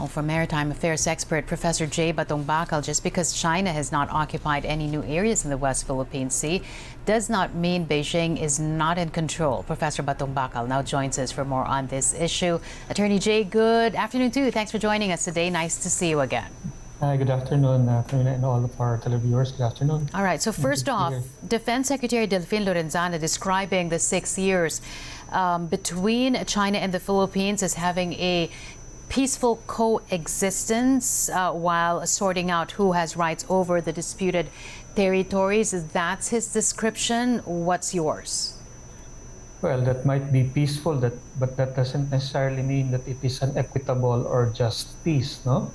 Well, for maritime affairs expert Professor Jay Batongbacal, just because China has not occupied any new areas in the West Philippine Sea does not mean Beijing is not in control. Professor Batongbacal now joins us for more on this issue. Attorney Jay, good afternoon to you. Thanks for joining us today. Nice to see you again. Hi, good afternoon, Karina, and all of our televiewers. Good afternoon. All right, so first off, Defense Secretary Delphine Lorenzana describing the 6 years between China and the Philippines as having a peaceful coexistence while sorting out who has rights over the disputed territories. That's his description. What's yours? Well, that might be peaceful, but that doesn't necessarily mean that it is an equitable or just peace, no?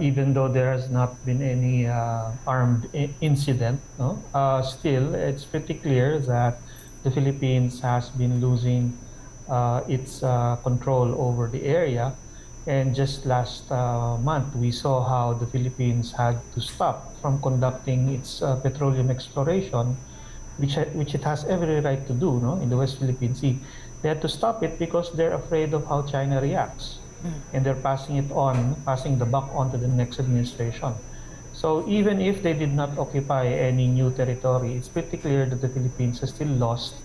Even though there has not been any armed incident, no? Still, it's pretty clear that the Philippines has been losing its control over the area. And just last month, we saw how the Philippines had to stop from conducting its petroleum exploration, which it has every right to do, no? In the West Philippine Sea. They had to stop it because they're afraid of how China reacts. And they're passing it on, passing the buck on to the next administration. So even if they did not occupy any new territory, it's pretty clear that the Philippines has still lost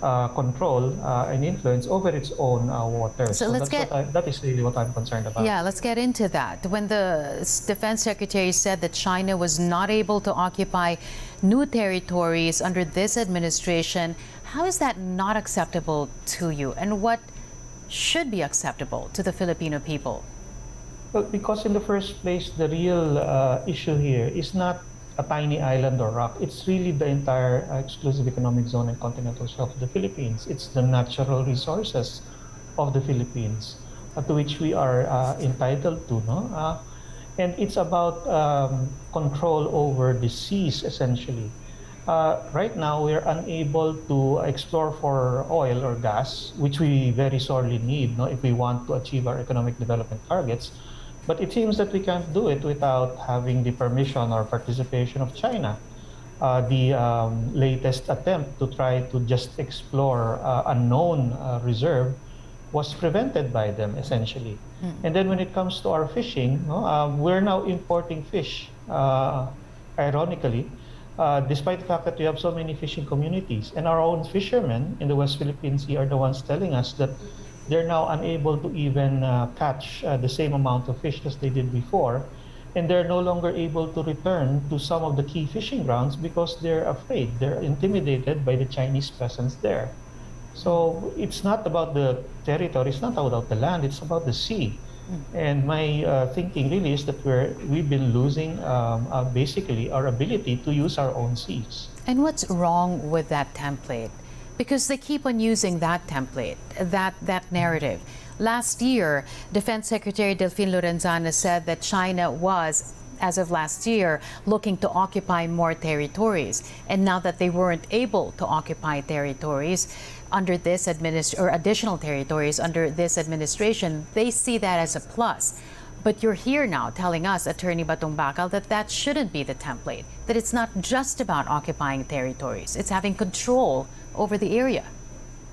control and influence over its own waters. So that is really what I'm concerned about. Yeah, let's get into that. When the Defense Secretary said that China was not able to occupy new territories under this administration, how is that not acceptable to you? And what should be acceptable to the Filipino people? Well, because in the first place, the real issue here is not a tiny island or rock. It's really the entire exclusive economic zone and continental shelf of the Philippines. It's the natural resources of the Philippines to which we are entitled to, no? And it's about control over the seas, essentially. Right now, we're unable to explore for oil or gas, which we very sorely need, no, if we want to achieve our economic development targets. But it seems that we can't do it without having the permission or participation of China. The latest attempt to try to just explore a known reserve was prevented by them, essentially. And then when it comes to our fishing, no, we're now importing fish, ironically, despite the fact that we have so many fishing communities. And our own fishermen in the West Philippine Sea are the ones telling us that they're now unable to even catch the same amount of fish as they did before. And they're no longer able to return to some of the key fishing grounds because they're afraid, they're intimidated by the Chinese presence there. So it's not about the territory, it's not about the land, it's about the sea. And my thinking really is that we've been losing basically our ability to use our own seas. And what's wrong with that template? Because they keep on using that template, that narrative. Last year, Defense Secretary Delphine Lorenzana said that China was, as of last year, looking to occupy more territories. And now that they weren't able to occupy territories under this or additional territories under this administration, they see that as a plus. But you're here now telling us, Attorney Batongbacal, that that shouldn't be the template, that it's not just about occupying territories, it's having control over the area.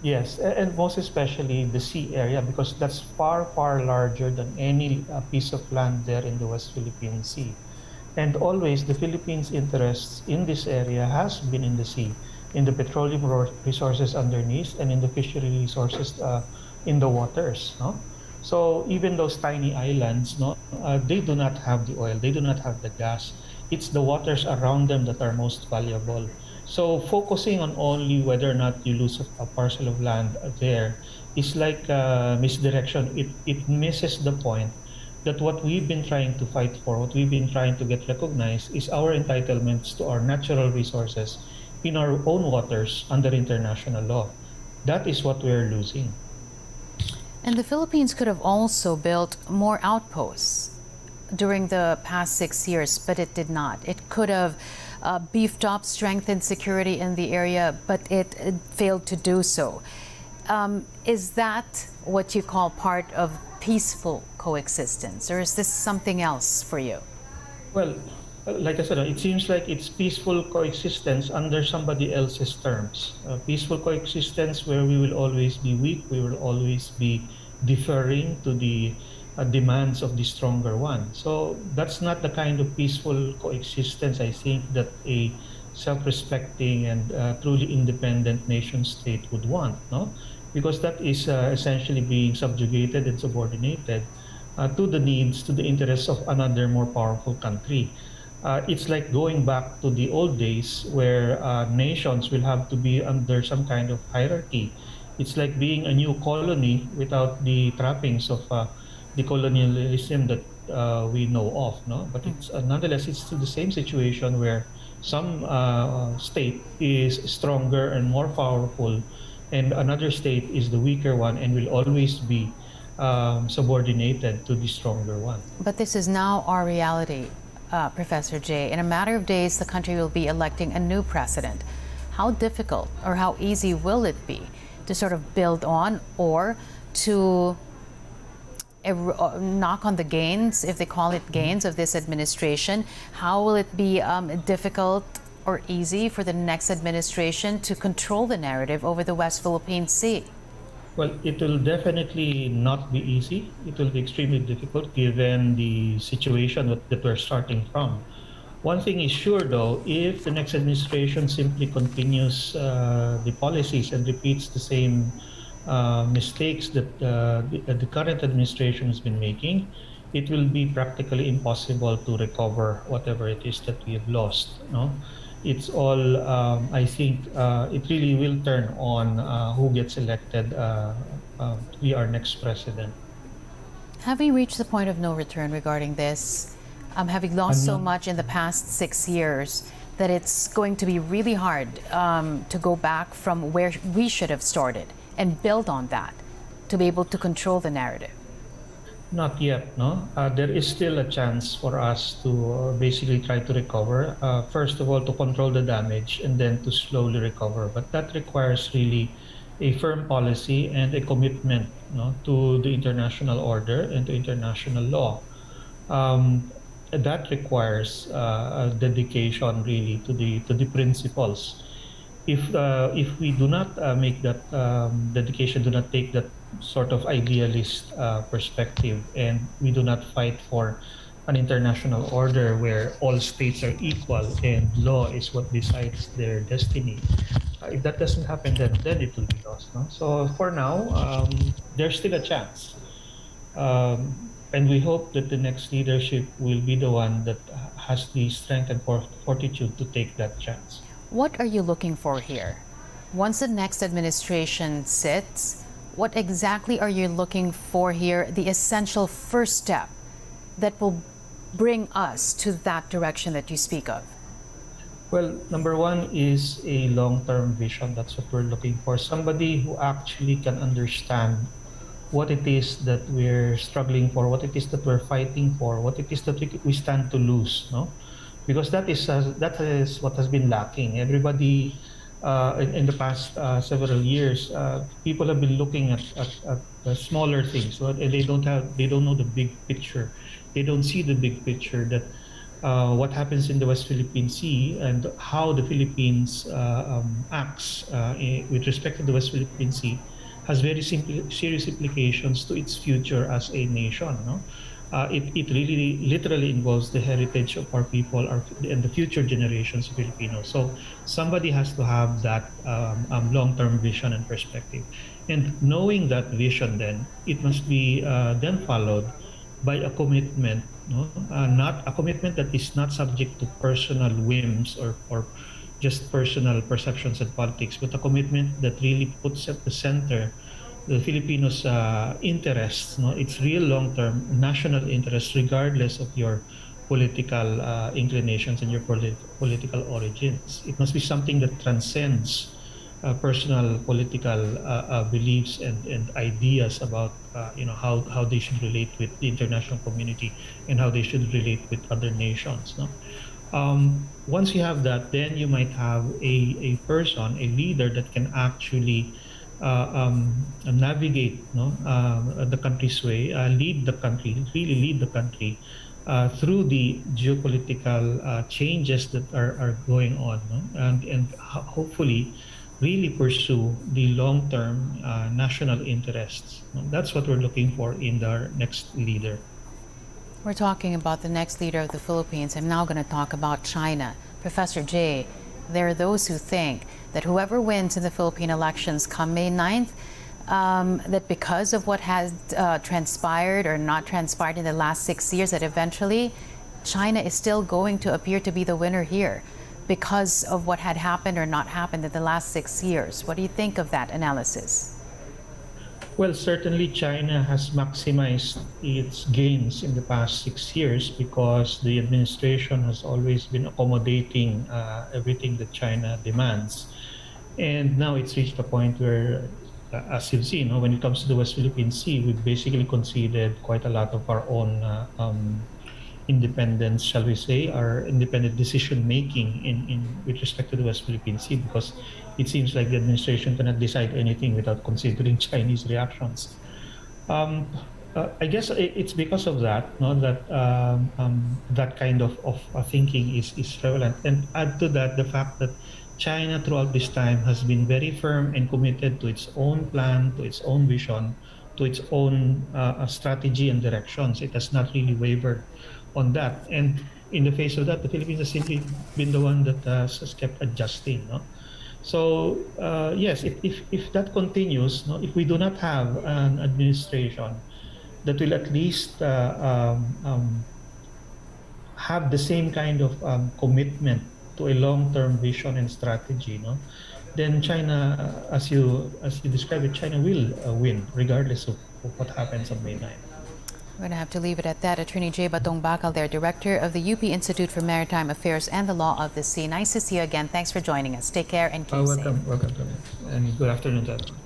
Yes, and most especially the sea area, because that's far, far larger than any piece of land there in the West Philippine Sea. And always, the Philippines' interests in this area has been in the sea, in the petroleum resources underneath, and in the fishery resources in the waters, no? So even those tiny islands, no, they do not have the oil, they do not have the gas. It's the waters around them that are most valuable. So focusing on only whether or not you lose a parcel of land there is like misdirection. It misses the point that what we've been trying to fight for, what we've been trying to get recognized, is our entitlements to our natural resources in our own waters under international law. That is what we're losing. And the Philippines could have also built more outposts during the past 6 years, but it did not. It could have beefed up, strengthened security in the area, but it failed to do so. Is that what you call part of peaceful coexistence, or is this something else for you? Well, like I said, it seems like it's peaceful coexistence under somebody else's terms. Peaceful coexistence where we will always be weak, we will always be deferring to the demands of the stronger one. So that's not the kind of peaceful coexistence, I think, that a self-respecting and truly independent nation state would want, no? Because that is essentially being subjugated and subordinated to the needs, to the interests of another more powerful country. It's like going back to the old days where nations will have to be under some kind of hierarchy. It's like being a new colony without the trappings of the colonialism that we know of, no? But it's, nonetheless, it's still the same situation where some state is stronger and more powerful, and another state is the weaker one and will always be subordinated to the stronger one. But this is now our reality, Professor Jay. In a matter of days, the country will be electing a new president. How difficult or how easy will it be to sort of build on or to knock on the gains, if they call it gains, of this administration? How will it be difficult or easy for the next administration to control the narrative over the West Philippine Sea? Well, it will definitely not be easy. It will be extremely difficult given the situation that we're starting from. One thing is sure, though, if the next administration simply continues the policies and repeats the same mistakes that the current administration has been making, it will be practically impossible to recover whatever it is that we have lost, no? It's all, I think, it really will turn on who gets elected to be our next president. Have we reached the point of no return regarding this? Having lost so much in the past 6 years, that it's going to be really hard to go back from where we should have started and build on that to be able to control the narrative? Not yet, no? There is still a chance for us to basically try to recover. First of all, to control the damage and then to slowly recover. But that requires really a firm policy and a commitment, no, to the international order and to international law. That requires a dedication really to the principles. If we do not make that dedication, do not take that sort of idealist perspective, and we do not fight for an international order where all states are equal and law is what decides their destiny, if that doesn't happen, then it will be lost, no? So for now, there's still a chance, and we hope that the next leadership will be the one that has the strength and fortitude to take that chance. What are you looking for here? Once the next administration sits, what exactly are you looking for here, the essential first step that will bring us to that direction that you speak of? Well, number one is a long-term vision. That's what we're looking for. Somebody who actually can understand what it is that we're struggling for, what it is that we're fighting for, what it is that we stand to lose, no? Because that is what has been lacking. Everybody in the past several years, people have been looking at the smaller things, right? And they don't know the big picture. They don't see the big picture, that what happens in the West Philippine Sea and how the Philippines acts with respect to the West Philippine Sea has very serious implications to its future as a nation, no? It really literally involves the heritage of our people and the future generations of Filipinos. So somebody has to have that long-term vision and perspective. And knowing that vision, then, it must be then followed by a commitment, no? Not a commitment that is not subject to personal whims or just personal perceptions and politics, but a commitment that really puts at the center the Filipinos' interests, no? It's real long-term national interests, regardless of your political inclinations and your political origins. It must be something that transcends personal political beliefs and ideas about you know, how they should relate with the international community and how they should relate with other nations, no? Once you have that, then you might have a person, a leader that can actually navigate, no, the country's way, really lead the country through the geopolitical changes that are going on, no? And hopefully really pursue the long-term national interests. That's what we're looking for in our next leader. We're talking about the next leader of the Philippines. I'm now going to talk about China. Professor Jay, there are those who think that whoever wins in the Philippine elections come May 9th, that because of what has transpired or not transpired in the last 6 years, that eventually China is still going to appear to be the winner here because of what had happened or not happened in the last 6 years. What do you think of that analysis? Well, certainly China has maximized its gains in the past 6 years because the administration has always been accommodating everything that China demands. And now it's reached a point where, as you've seen, when it comes to the West Philippine Sea, we've basically conceded quite a lot of our own independence, shall we say, our independent decision-making with respect to the West Philippine Sea, because it seems like the administration cannot decide anything without considering Chinese reactions. I guess it's because of that, that kind of thinking is prevalent. And add to that the fact that China throughout this time has been very firm and committed to its own plan, to its own vision, to its own strategy and directions. It has not really wavered on that. And in the face of that, the Philippines has simply been the one that has kept adjusting. So yes, if that continues, if we do not have an administration that will at least have the same kind of commitment to a long-term vision and strategy, then China, as you describe it, China will win regardless of what happens on May 9. We're going to have to leave it at that. Attorney Jay Batongbacal there, Director of the UP Institute for Maritime Affairs and the Law of the Sea. Nice to see you again. Thanks for joining us. Take care and keep safe. Welcome. Welcome. And good afternoon to everyone.